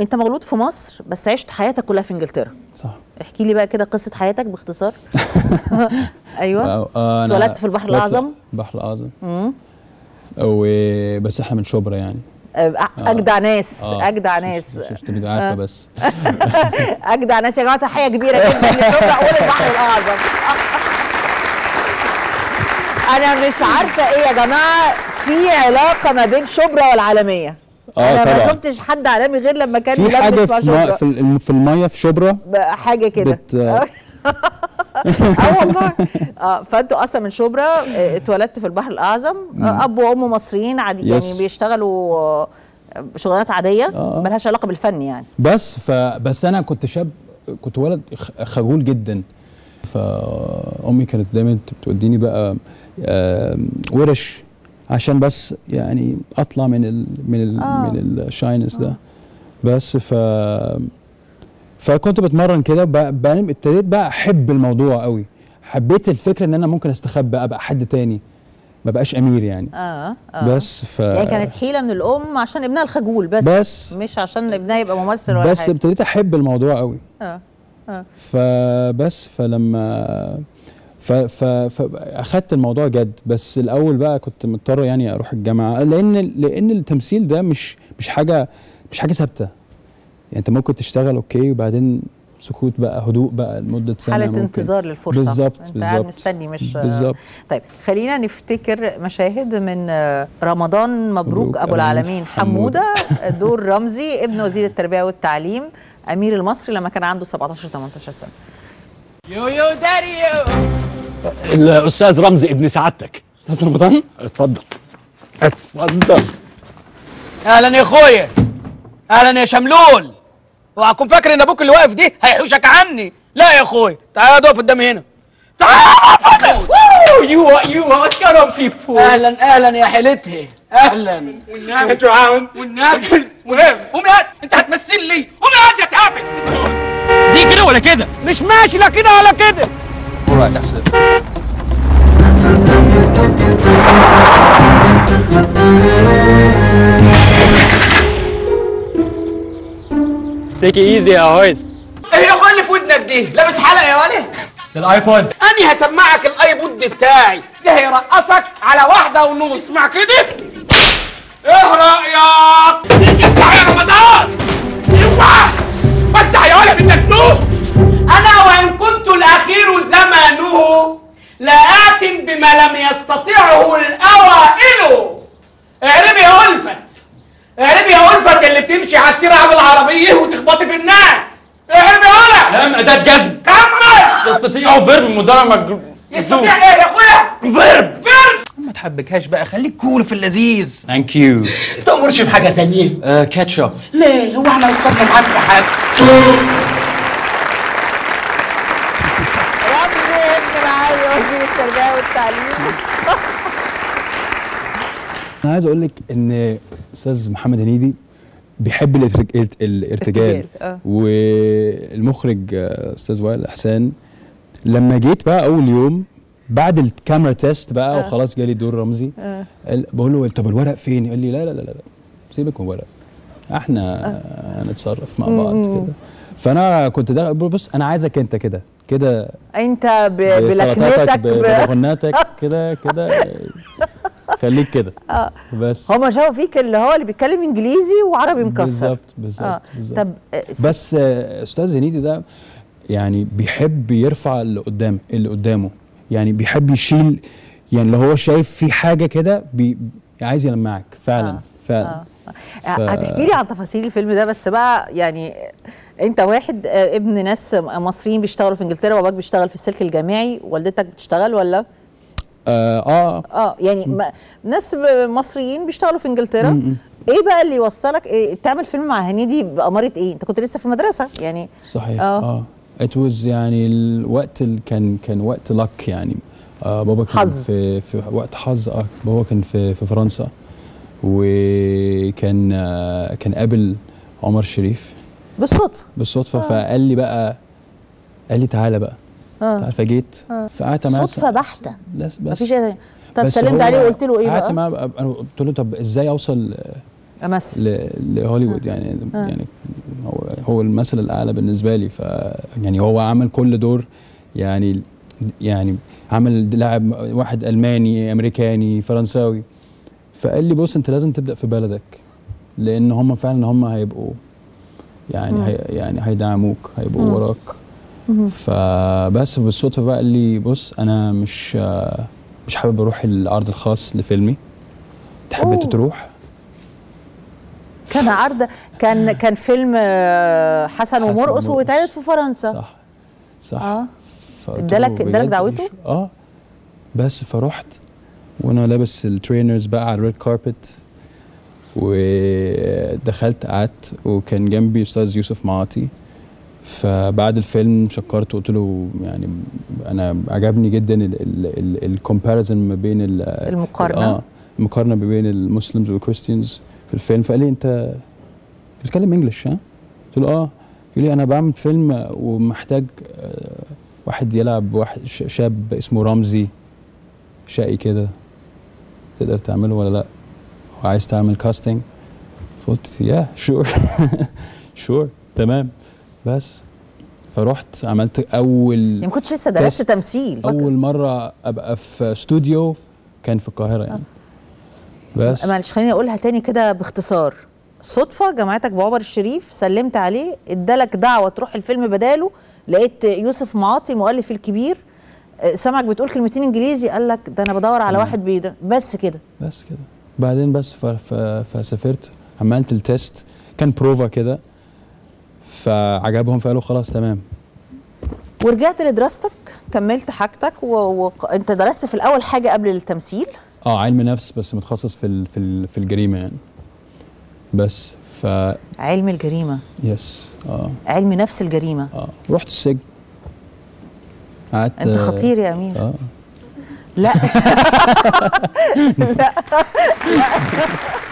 انت مولود في مصر بس عشت حياتك كلها في انجلترا. صح. احكي لي بقى كده قصه حياتك باختصار. ايوه. اتولدت في البحر الاعظم. البحر الاعظم. بس احنا من شبرا يعني. اجدع ناس. اجدع ناس. شفت بيبقى عارفه بس. اجدع ناس يا جماعه، تحيه كبيره جدا لشبرا والبحر الاعظم. انا مش عارفه ايه يا جماعه، في علاقه ما بين شبرا والعالميه. انا طبعا ما شفتش حد عالمي غير لما كان في حاجه في الميه في شبرا حاجه كده والله. فانتوا اصلا من شبرا، اتولدت في البحر الاعظم، اب وام مصريين عادي يعني بيشتغلوا شغلانات عاديه مالهاش علاقه بالفن يعني. بس انا كنت شاب، كنت ولد خجول جدا، فامي كانت دايما بتوديني بقى ورش عشان بس يعني اطلع من ال من ال من الشاينس ده. بس فكنت بتمرن كده، بعدين ابتديت بقى احب الموضوع قوي، حبيت الفكره ان انا ممكن استخبى ابقى حد تاني، ما بقاش امير يعني. بس يعني كانت حيله من الام عشان ابنها الخجول، بس مش عشان ابنها يبقى ممثل ولا حاجه. ابتديت احب الموضوع قوي. فبس فلما فاخدت الموضوع جد. بس الاول بقى كنت مضطر يعني اروح الجامعه، لان التمثيل ده مش حاجه ثابته يعني. انت ممكن تشتغل اوكي وبعدين سكوت بقى، هدوء بقى لمده سنه، حاله انتظار للفرصه. بالظبط بالظبط، مستني مش بالظبط. طيب خلينا نفتكر مشاهد من رمضان مبروك ابو العالمين حموده، دور رمزي ابن وزير التربيه والتعليم امير المصري لما كان عنده 17-18 سنه. يو يو داري يو. الاستاذ رمزي ابن سعادتك استاذ رمضان. اتفضل اتفضل. اهلا يا اخويا، اهلا يا شملول. اوعى تكون فاكر ان ابوك اللي واقف دي هيحوشك عني، لا يا اخويا، تعالى اقف قدامي هنا، تعالى. يو يو واتكرم فيكم. اهلا اهلا يا حيلتي، اهلا. والنبي انت عاون، والنبي مهم. امهات انت هتمثل لي، امهات يا تعافت دي كده ولا كده، مش ماشي لا كده ولا كده. Alright, that's it. Take it easy يا هويست. ايه الغل اللي في ودنك دي؟ لابس حلقة يا ولد؟ ده الايبود. أنا هسمعك الايبود بتاعي، ده هيرقصك على 1.5، اسمع كده. اهرق يا افتح يا رمضان. اوعى وسع يا ولد انك نوم. أنا وإن كنت الأخير زمانه لآت بما لم يستطعه الأوائل. اعربي يا ألفت، اعربي يا ألفت اللي بتمشي على الترعة بالعربية وتخبطي في الناس. اعربي يا ألف. لم أداة جزم. كمل. يستطيع فيرب مدرج. يستطيع إيه يا أخويا؟ فيرب. ما تحبكهاش بقى، خليك كول في اللذيذ. ثانك يو. تأمرش بحاجة تانية؟ كاتشب. ليه؟ هو إحنا وصلنا معاك في حاجة؟ أنا عايز أقول لك إن أستاذ محمد هنيدي بيحب الارتجال. والمخرج أستاذ وائل إحسان، لما جيت بقى أول يوم بعد الكاميرا تيست بقى وخلاص جالي دور رمزي، بقول له طب الورق فين؟ قال لي لا لا لا لا سيبك من الورق، إحنا هنتصرف مع بعض كده. فأنا كنت داخل بص أنا عايزك أنت كده كده، انت بلكنتك بغناتك كده كده، خليك كده. بس هما شافوا فيك اللي هو اللي بيتكلم انجليزي وعربي مكسر. بالظبط بالظبط بالظبط. طب بس استاذ هنيدي ده يعني بيحب يرفع اللي قدامه يعني، بيحب يشيل يعني، اللي هو شايف في حاجه كده عايز يلمعك فعلا. فعلا. هتحكي لي عن تفاصيل الفيلم ده، بس بقى يعني انت واحد ابن ناس مصريين بيشتغلوا في انجلترا، واباك بيشتغل في السلك الجامعي، والدتك بتشتغل ولا؟ يعني ناس مصريين بيشتغلوا في انجلترا. ايه بقى اللي يوصلك تعمل فيلم مع هنيدي بأمارة ايه؟ انت كنت لسه في المدرسة يعني. صحيح. اتوز يعني الوقت اللي كان وقت لك يعني. بابا كان حظ. في وقت حظ. بابا كان في فرنسا، وكان قابل عمر الشريف بالصدفه. فقال لي بقى، قال لي تعالى بقى. تعالى. فجيت. فقعدت معاه صدفه بحته، مفيش اي حاجه. طب سلمت عليه وقلت له ايه بقى؟ قعدت معاه قلت له طب ازاي اوصل امثل لهوليوود يعني. يعني هو المثل الأعلى بالنسبة لي. يعني هو عمل كل دور، يعني عمل لاعب واحد ألماني أمريكاني فرنساوي، فقال لي بص أنت لازم تبدأ في بلدك، لأن هم فعلا هم هيبقوا يعني هيدعموك، هيبقوا وراك. فبس بالصدفة بقى قال لي بص أنا مش حابب أروح العرض الخاص لفيلمي، أنت حبيت تروح؟ كان عرض كان فيلم حسن ومرقص واتعرض في فرنسا. صح. ادالك دعوته؟ بس فروحت وانا لابس الترينرز بقى على الريد كاربت، ودخلت قعدت، وكان جنبي استاذ يوسف معاطي. فبعد الفيلم شكرته وقلت له يعني انا عجبني جدا الكومباريزن ما بين المقارنه ما بين المسلمز والكريستيانز في الفيلم. فقال لي انت بتتكلم انجلش ها؟ قلت له اه. يقول لي انا بعمل فيلم ومحتاج واحد يلعب واحد شاب اسمه رمزي شقي كده، تقدر تعمله ولا لا؟ وعايز تعمل كاستنج؟ فقلت يا شور تمام. بس فروحت عملت اول، يعني ما كنتش لسه درست تمثيل، اول مره ابقى في استوديو كان في القاهره يعني. بس معلش خليني اقولها تاني كده باختصار، صدفه جمعتك بعمر الشريف، سلمت عليه، ادالك دعوه تروح الفيلم بداله، لقيت يوسف معاطي المؤلف الكبير سمعك بتقول كلمتين انجليزي، قال لك ده انا بدور على واحد بيده، بس كده بعدين بس فسافرت عملت التيست، كان بروفا كده، فعجبهم فقالوا خلاص تمام. ورجعت لدراستك، كملت حاجتك، وانت درست في الاول حاجه قبل التمثيل؟ علم نفس، بس متخصص في الجريمه يعني. بس علم الجريمه. يس. علم نفس الجريمه. رحت السجن قعدت. انت خطير يا امير. لا لا